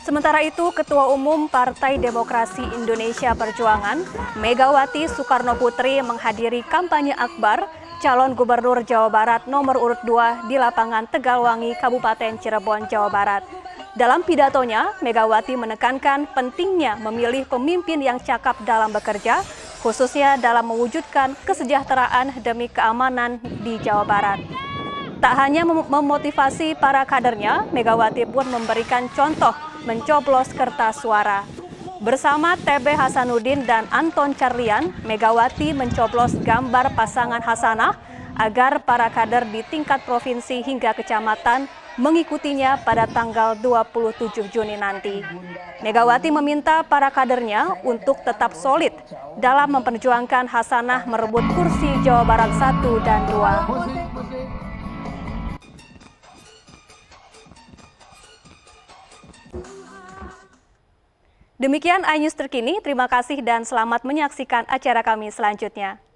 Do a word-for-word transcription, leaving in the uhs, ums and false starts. Sementara itu, Ketua Umum Partai Demokrasi Indonesia Perjuangan, Megawati Soekarnoputri menghadiri kampanye akbar calon Gubernur Jawa Barat nomor urut dua di Lapangan Tegalwangi, Kabupaten Cirebon, Jawa Barat. Dalam pidatonya, Megawati menekankan pentingnya memilih pemimpin yang cakap dalam bekerja, khususnya dalam mewujudkan kesejahteraan demi keamanan di Jawa Barat. Tak hanya mem memotivasi para kadernya, Megawati pun memberikan contoh mencoblos kertas suara. Bersama T B Hasanuddin dan Anton Charliyan, Megawati mencoblos gambar pasangan Hasanah agar para kader di tingkat provinsi hingga kecamatan mengikutinya pada tanggal dua puluh tujuh Juni nanti. Megawati meminta para kadernya untuk tetap solid dalam memperjuangkan Hasanah merebut kursi Jawa Barat satu dan dua. Demikian iNews terkini, terima kasih dan selamat menyaksikan acara kami selanjutnya.